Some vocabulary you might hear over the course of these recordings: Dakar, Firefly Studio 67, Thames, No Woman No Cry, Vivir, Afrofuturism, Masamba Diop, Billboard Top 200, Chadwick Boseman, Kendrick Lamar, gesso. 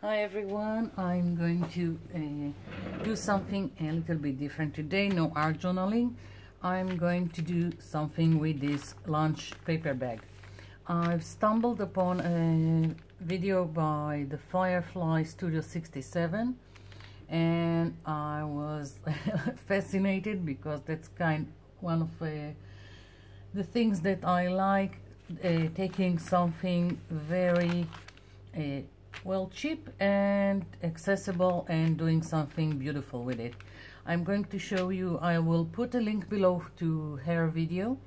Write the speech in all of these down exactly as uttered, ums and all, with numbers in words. Hi everyone, I'm going to uh, do something a little bit different today. No art journaling. I'm going to do something with this lunch paper bag. I've stumbled upon a video by the Firefly Studio sixty-seven and I was fascinated because that's kind of one of uh, the things that I like, uh, taking something very uh, well, cheap and accessible and doing something beautiful with it. I'm going to show you, I will put a link below to her video,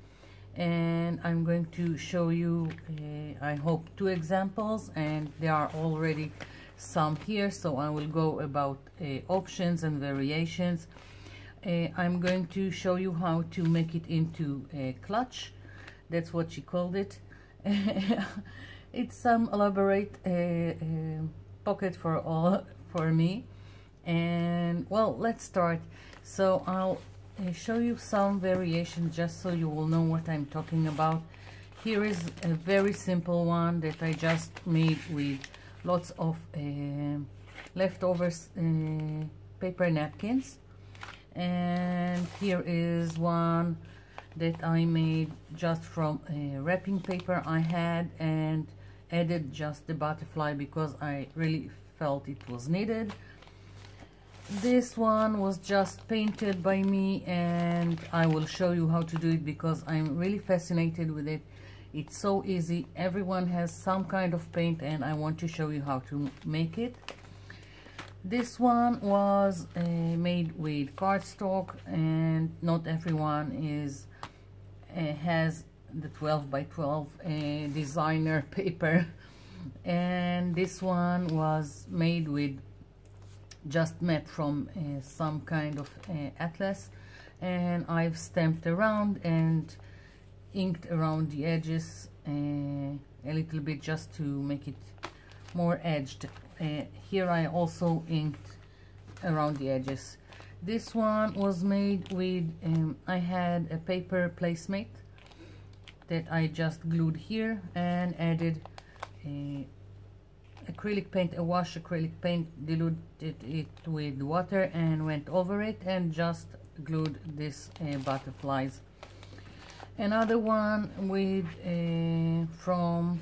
and I'm going to show you, uh, I hope, two examples, and there are already some here, so I will go about uh, options and variations. Uh, I'm going to show you how to make it into a clutch, that's what she called it. It's some elaborate uh, uh, pocket for all for me, and well, let's start. So I'll uh, show you some variation just so you will know what I'm talking about. Here is a very simple one that I just made with lots of uh, leftover uh, paper napkins, and here is one that I made just from uh, wrapping paper I had and added just the butterfly because I really felt it was needed. This one was just painted by me, and I will show you how to do it because I'm really fascinated with it. It's so easy. Everyone has some kind of paint, and I want to show you how to make it. This one was uh, made with cardstock, and not everyone is uh, has the twelve by twelve uh, designer paper. And this one was made with just matte from uh, some kind of uh, atlas, and I've stamped around and inked around the edges uh, a little bit just to make it more edged. Uh, here I also inked around the edges. This one was made with um, I had a paper placemate that I just glued here and added a acrylic paint, a wash acrylic paint, diluted it with water and went over it and just glued this uh, butterflies. Another one with uh, from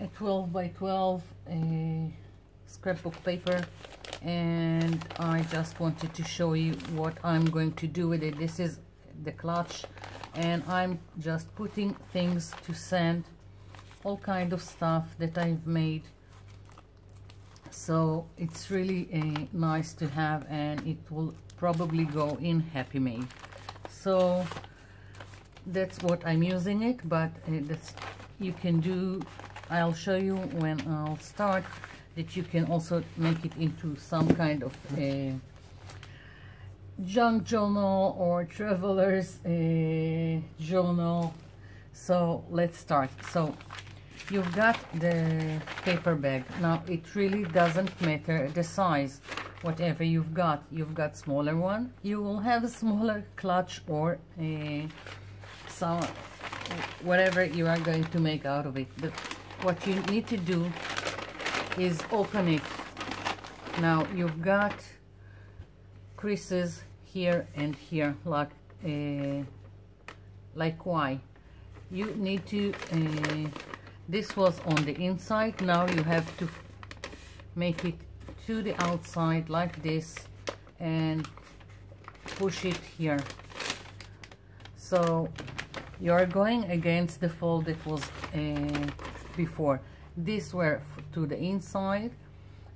a twelve by twelve uh, scrapbook paper, and I just wanted to show you what I'm going to do with it. This is the clutch, and I'm just putting things to sand, all kind of stuff that I've made, so it's really uh, nice to have, and it will probably go in Happy Mail. So that's what I'm using it, but uh, that's you can do. I'll show you when I'll start that you can also make it into some kind of a junk journal or traveler's uh, journal. So let's start. So you've got the paper bag. Now it really doesn't matter the size, whatever you've got. You've got smaller one, you will have a smaller clutch or a, some, whatever you are going to make out of it. The, What you need to do is open it. Now you've got creases here and here, like uh, like why. You need to. Uh, this was on the inside. Now you have to make it to the outside like this and push it here. So you are going against the fold that was. Uh, before these were to the inside,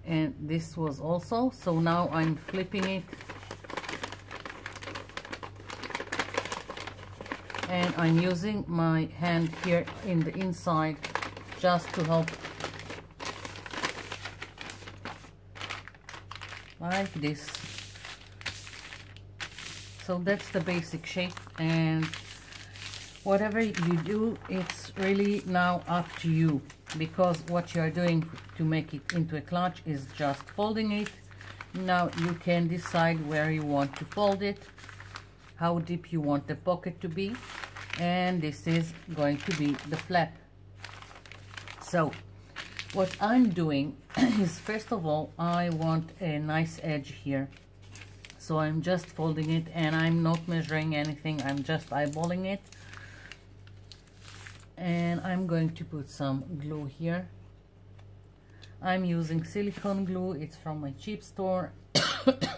and this was also. So now I'm flipping it and I'm using my hand here in the inside just to help, like this. So that's the basic shape, and whatever you do, it's really now up to you, because what you are doing to make it into a clutch is just folding it. Now you can decide where you want to fold it, how deep you want the pocket to be, and this is going to be the flap. So what I'm doing is, first of all, I want a nice edge here. So I'm just folding it and I'm not measuring anything. I'm just eyeballing it. And I'm going to put some glue here. I'm using silicone glue. It's from my cheap store.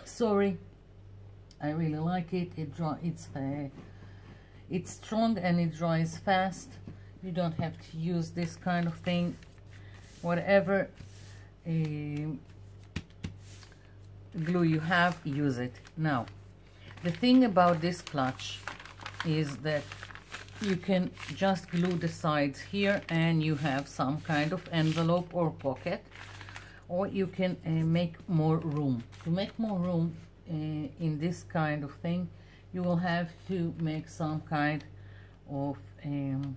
Sorry. I really like it. It dry, it's, uh, it's strong and it dries fast. You don't have to use this kind of thing. Whatever uh, glue you have, use it. Now, the thing about this clutch is that you can just glue the sides here and you have some kind of envelope or pocket, or you can uh, make more room. To make more room uh, in this kind of thing, you will have to make some kind of um,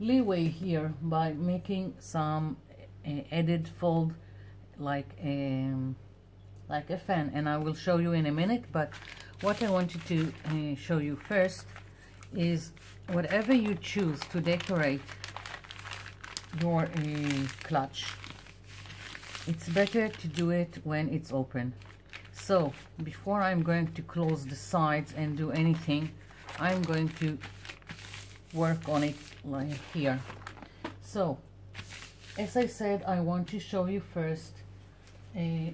leeway here by making some uh, added fold, like um, like a fan, and I will show you in a minute. But what I wanted to uh, show you first is whatever you choose to decorate your uh, clutch, it's better to do it when it's open. So before I'm going to close the sides and do anything, I'm going to work on it like here. So as I said, I want to show you first a uh,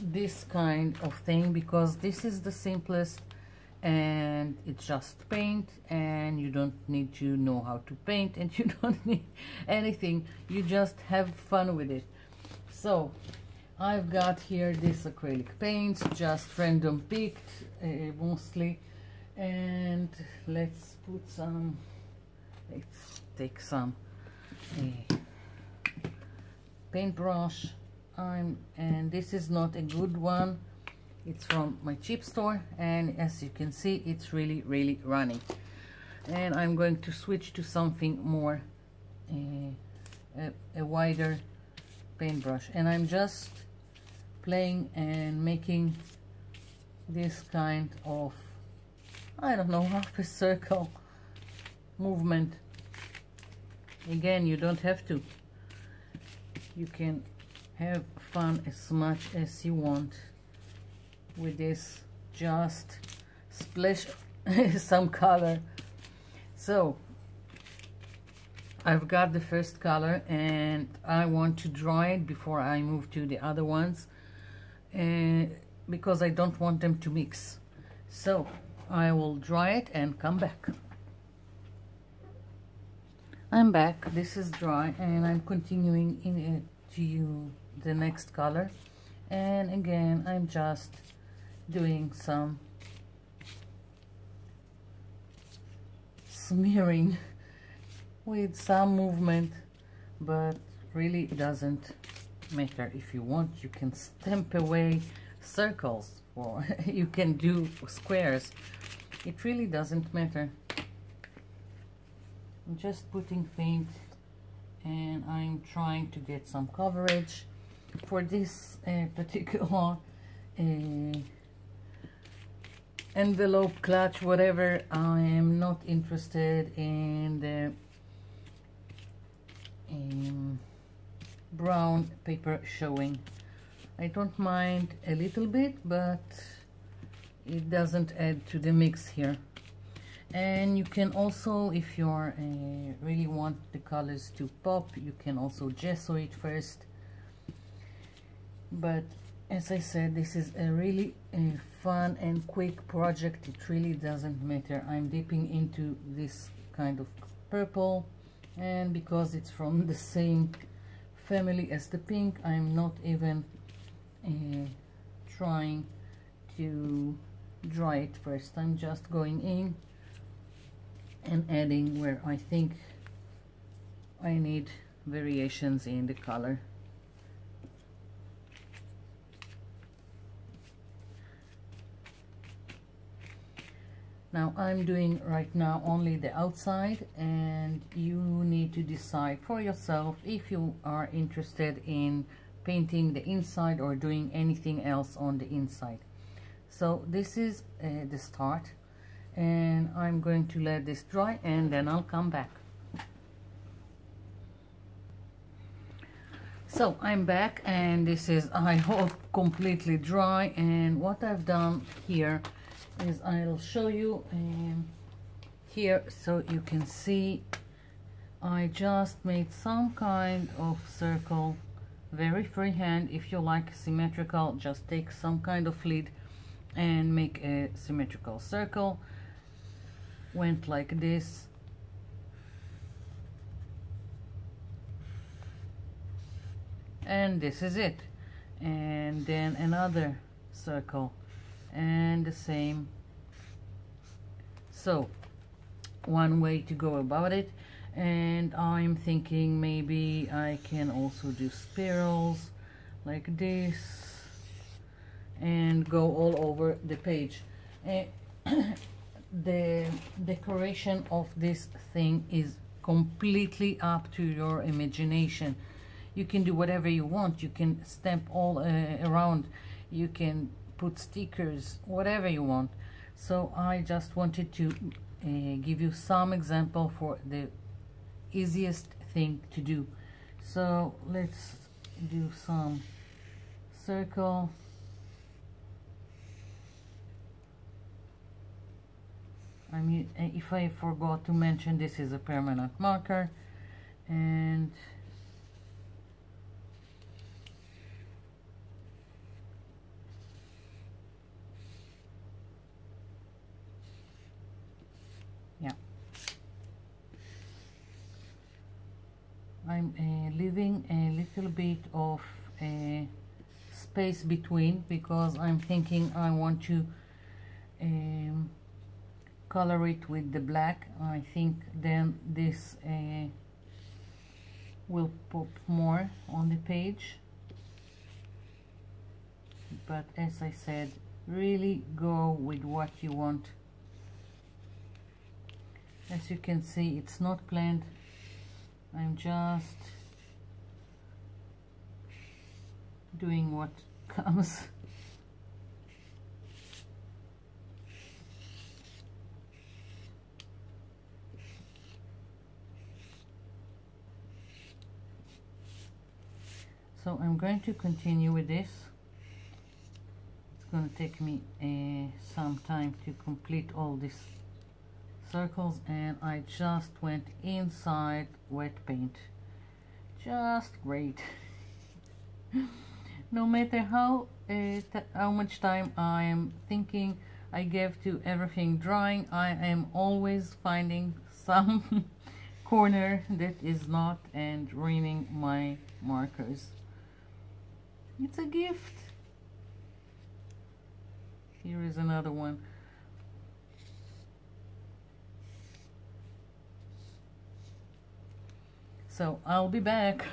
this kind of thing, because this is the simplest and it's just paint, and you don't need to know how to paint and you don't need anything. You just have fun with it. So I've got here this acrylic paints, just random picked uh, mostly, and let's put some, let's take some uh, paintbrush. I'm, and this is not a good one, it's from my cheap store, and as you can see, it's really really runny. And I'm going to switch to something more uh, a, a wider paintbrush, and I'm just playing and making this kind of, I don't know, half a circle movement. Again, you don't have to, you can have fun as much as you want with this, just splash some color. So I've got the first color and I want to dry it before I move to the other ones, and uh, because I don't want them to mix, so I will dry it and come back. I'm back. This is dry and I'm continuing in it to you the next color, and again I'm just doing some smearing with some movement, but really doesn't matter. If you want, you can stamp away circles or you can do squares, it really doesn't matter. I'm just putting paint and I'm trying to get some coverage for this uh, particular uh, envelope, clutch, whatever. I am not interested in the um, brown paper showing. I don't mind a little bit, but it doesn't add to the mix here. And you can also, if you uh, really want the colors to pop, you can also gesso it first. But as I said, this is a really uh, fun and quick project. It really doesn't matter. I'm dipping into this kind of purple, and because it's from the same family as the pink, I'm not even uh, trying to dry it first. I'm just going in and adding where I think I need variations in the color. Now I'm doing right now only the outside, and you need to decide for yourself if you are interested in painting the inside or doing anything else on the inside. So this is uh, the start, and I'm going to let this dry and then I'll come back. So I'm back, and this is, I hope, completely dry. And what I've done here is I'll show you um, here so you can see. I just made some kind of circle, very freehand. If you like symmetrical, just take some kind of lead and make a symmetrical circle. Went like this. And this is it. And then another circle, and the same. So one way to go about it. And I'm thinking maybe I can also do spirals like this and go all over the page. Uh, the decoration of this thing is completely up to your imagination. You can do whatever you want. You can stamp all uh, around. You can put stickers, whatever you want. So I just wanted to uh, give you some example for the easiest thing to do. So let's do some circle. I mean, if I forgot to mention, this is a permanent marker, and yeah, I'm uh, leaving a little bit of a space between, because I'm thinking I want to um, color it with the black. I think then this uh, will pop more on the page. But as I said, really go with what you want. As you can see, it's not planned. I'm just doing what comes. So I'm going to continue with this. It's going to take me uh, some time to complete all these circles, and I just went inside wet paint. Just great. No matter how uh, how much time I am thinking I gave to everything drying, I am always finding some corner that is not and ruining my markers. It's a gift. Here is another one. So I'll be back.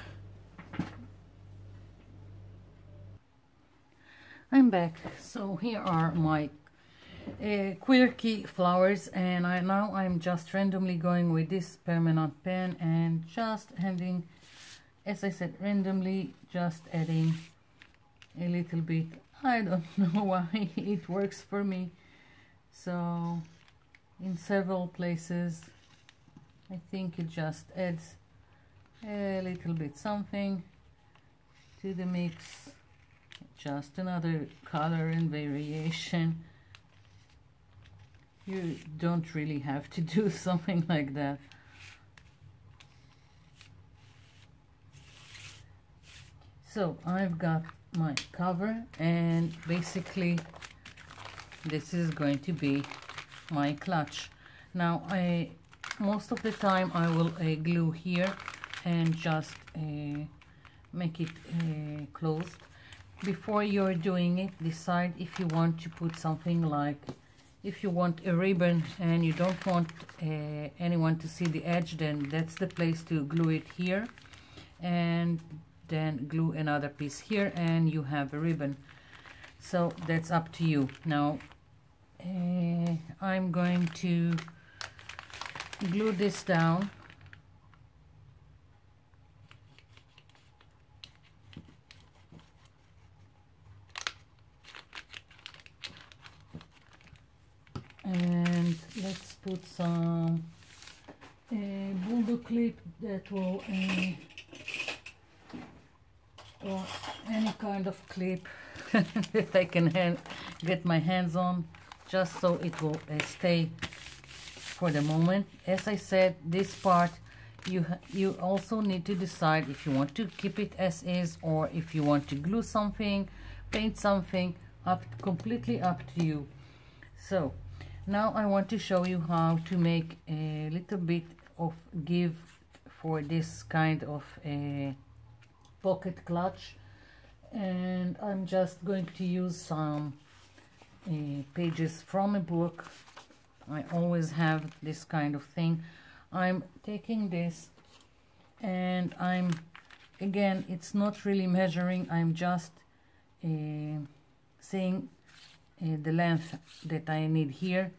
I'm back. So here are my uh, quirky flowers, and I now I'm just randomly going with this permanent pen and just handing, as I said, randomly just adding a little bit. I don't know why it works for me. So in several places, I think it just adds a little bit something to the mix. Just another color and variation. You don't really have to do something like that. So I've got my cover, and basically this is going to be my clutch. Now I most of the time I will uh, glue here and just uh, make it uh, closed. Before you're doing it, decide if you want to put something like, if you want a ribbon and you don't want uh, anyone to see the edge, then that's the place to glue it here, and then glue another piece here, and you have a ribbon. So that's up to you. Now uh, I'm going to glue this down, and let's put some uh, bulldog clip that will uh, or any kind of clip that I can hand, get my hands on, just so it will uh, stay for the moment. As I said, this part you you also need to decide if you want to keep it as is, or if you want to glue something, paint something, up completely up to you. So now I want to show you how to make a little bit of give for this kind of a pocket clutch, and I'm just going to use some uh, pages from a book. I always have this kind of thing. I'm taking this and I'm, again, it's not really measuring, I'm just uh, seeing uh, the length that I need here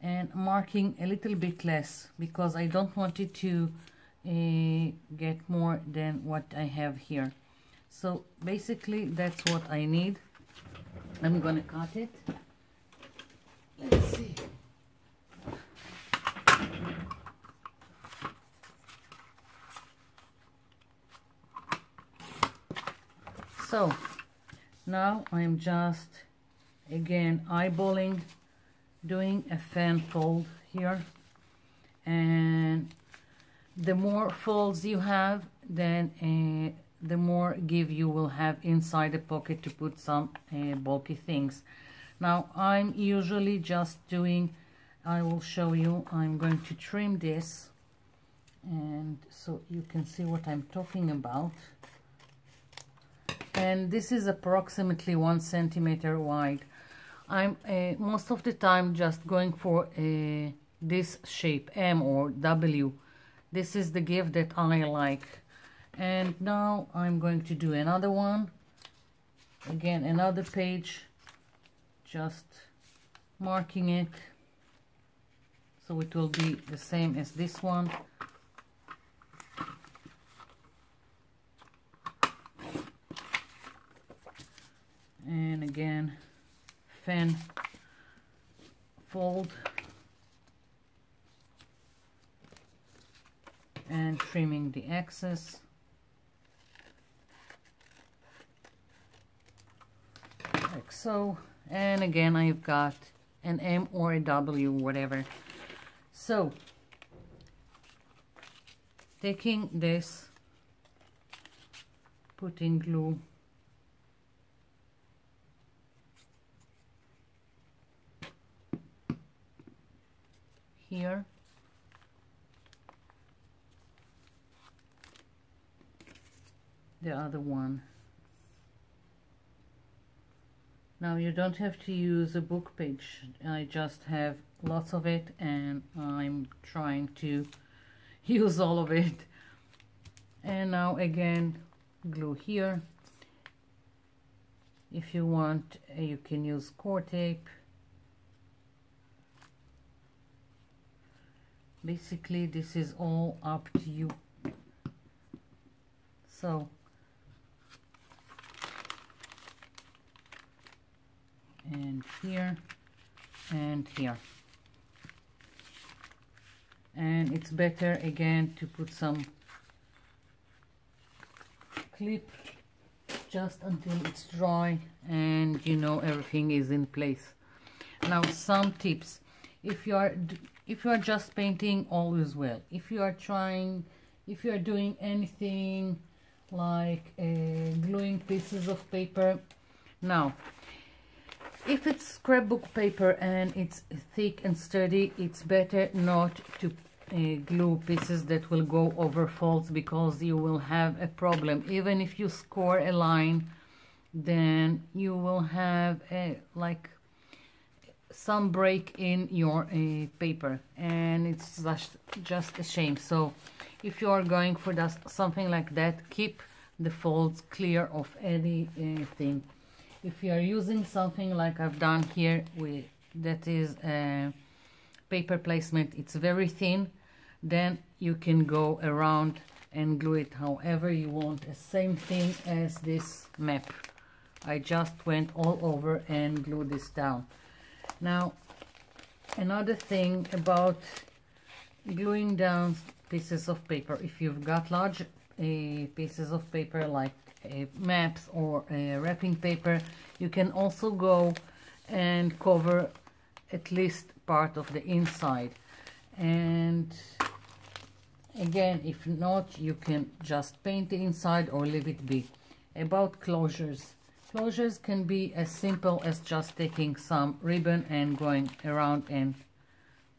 and marking a little bit less, because I don't want it to uh, get more than what I have here. So basically that's what I need. I'm gonna cut it. Let's see. So now I'm just again eyeballing, doing a fan fold here, and the more folds you have, then uh, the more give you will have inside the pocket to put some uh, bulky things. Now I'm usually just doing, I will show you, I'm going to trim this and so you can see what I'm talking about. And this is approximately one centimeter wide. I'm uh, most of the time just going for uh, this shape, M or W. This is the gift that I like. And now I'm going to do another one. Again, another page, just marking it, so it will be the same as this one. And again, fan fold and trimming the excess. Like so. And again, I've got an M or a W, whatever. So, taking this, putting glue. Here, the other one. Now you don't have to use a book page, I just have lots of it and I'm trying to use all of it. And now again, glue here. If you want, you can use core tape. Basically, this is all up to you. So, and here, and here. And it's better, again, to put some clip just until it's dry and you know everything is in place. Now, some tips. If you are... If you are just painting, all is well. If you are trying, if you are doing anything like uh, gluing pieces of paper. Now, if it's scrapbook paper and it's thick and sturdy, it's better not to uh, glue pieces that will go over folds, because you will have a problem. Even if you score a line, then you will have a, like, some break in your uh, paper, and it's just, just a shame. So if you are going for that, something like that, keep the folds clear of anything. If you are using something like I've done here, with that is uh, paper placement, it's very thin, then you can go around and glue it however you want. The same thing as this map, I just went all over and glued this down. Now, another thing about gluing down pieces of paper, if you've got large uh, pieces of paper like uh, maps or uh, wrapping paper, you can also go and cover at least part of the inside. And again, if not, you can just paint the inside or leave it be. About closures. Closures can be as simple as just taking some ribbon and going around and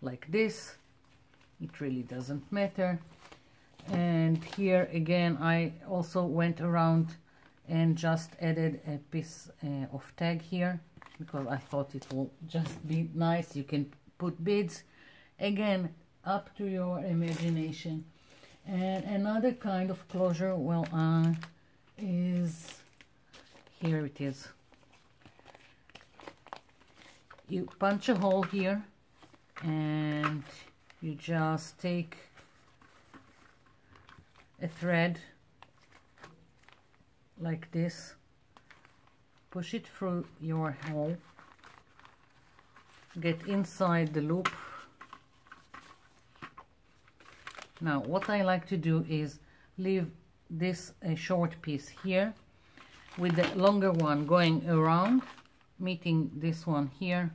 like this. It really doesn't matter. And here again, I also went around and just added a piece uh, of tag here because I thought it will just be nice. You can put beads, again, up to your imagination. And another kind of closure, well, uh, is, here it is. You punch a hole here and you just take a thread like this, push it through your hole, get inside the loop. Now what I like to do is leave this a short piece here with the longer one going around, meeting this one here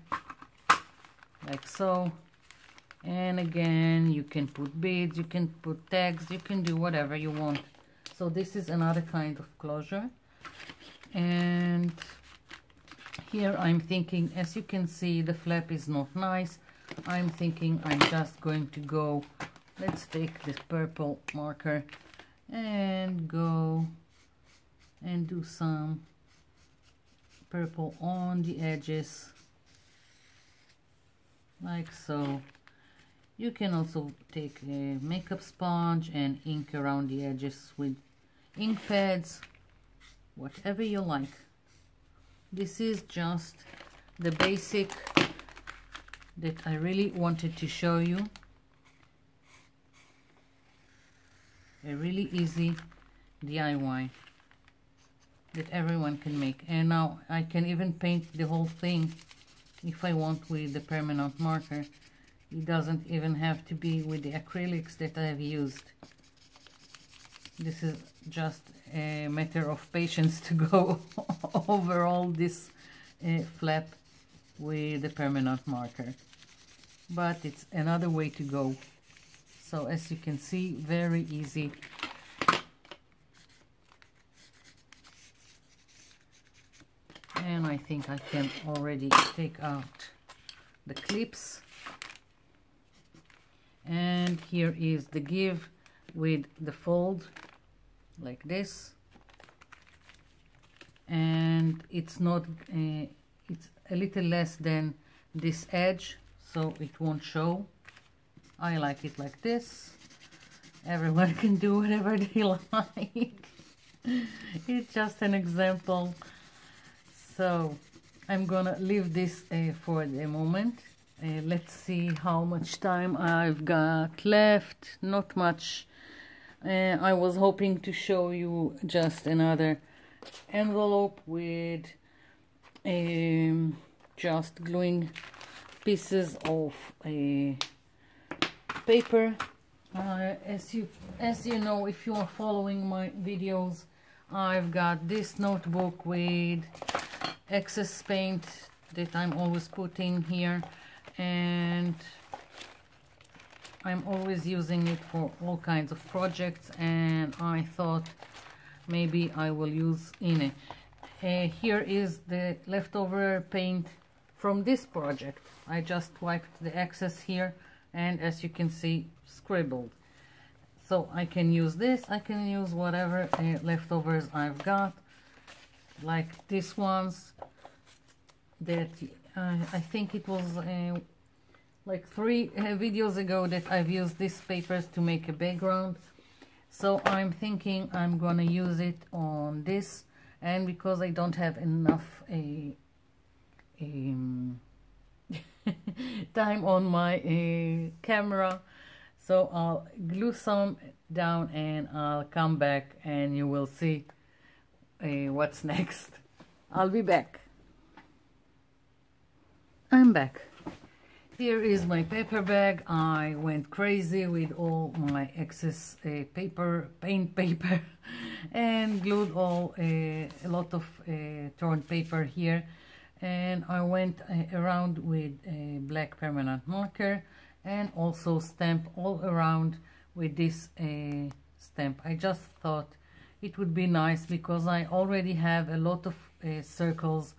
like so. And again, you can put beads, you can put tags, you can do whatever you want. So this is another kind of closure. And here I'm thinking, as you can see, the flap is not nice. I'm thinking I'm just going to go, let's take this purple marker and go and do some purple on the edges like so. You can also take a makeup sponge and ink around the edges with ink pads, whatever you like. This is just the basic that I really wanted to show you. A really easy D I Y that everyone can make. And now I can even paint the whole thing if I want with the permanent marker. It doesn't even have to be with the acrylics that I have used. This is just a matter of patience to go over all this uh, flap with the permanent marker. But it's another way to go. So as you can see, very easy. And I think I can already take out the clips. And here is the give with the fold like this. And it's not uh, it's a little less than this edge, so it won't show. I like it like this. Everyone can do whatever they like. It's just an example. So I'm gonna leave this uh, for the moment. Uh, let's see how much time I've got left. Not much. Uh, I was hoping to show you just another envelope with um, just gluing pieces of uh, paper. Uh, as you as you know, if you are following my videos, I've got this notebook with excess paint that I'm always putting here. And I'm always using it for all kinds of projects, and I thought maybe I will use in it. Uh, here is the leftover paint from this project. I just wiped the excess here and, as you can see, scribbled. So I can use this, I can use whatever uh, leftovers I've got, like these ones that Uh, I think it was uh, like three uh, videos ago that I've used these papers to make a background. So I'm thinking I'm gonna use it on this, and because I don't have enough a, a time on my uh, camera, so I'll glue some down and I'll come back and you will see uh, what's next. I'll be back. I'm back. Here is my paper bag. I went crazy with all my excess uh, paper, paint paper, and glued all uh, a lot of uh, torn paper here. And I went uh, around with a black permanent marker and also stamp all around with this uh, stamp. I just thought it would be nice because I already have a lot of uh, circles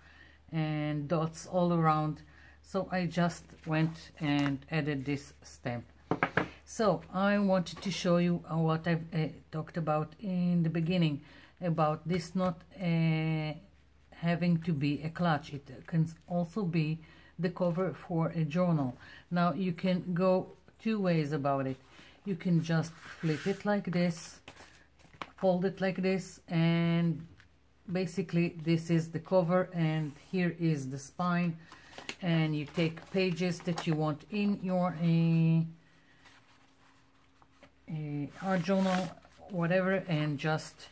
and dots all around, so I just went and added this stamp. So I wanted to show you what I've uh, talked about in the beginning, about this not uh, having to be a clutch. It can also be the cover for a journal. Now you can go two ways about it. You can just flip it like this, fold it like this, and basically this is the cover and here is the spine, and you take pages that you want in your uh, uh, art journal, whatever, and just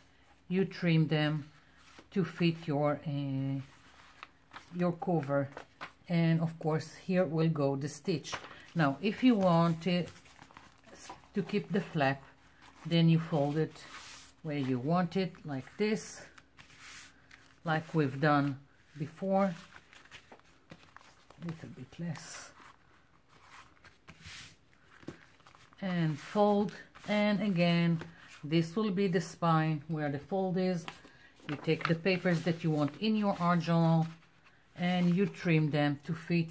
you trim them to fit your uh, your cover. And of course here will go the stitch. Now if you want it to keep the flap, then you fold it where you want it, like this, like we've done before. A little bit less, and fold. And again, this will be the spine where the fold is. You take the papers that you want in your art journal and you trim them to fit,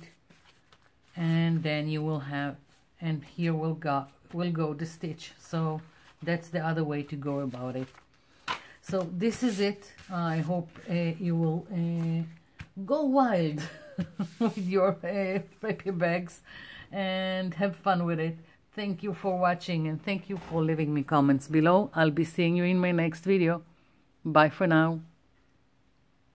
and then you will have, and here will go will go the stitch. So that's the other way to go about it. So this is it. I hope uh, you will uh, go wild with your uh, paper bags and have fun with it. Thank you for watching, and thank you for leaving me comments below. I'll be seeing you in my next video. Bye for now.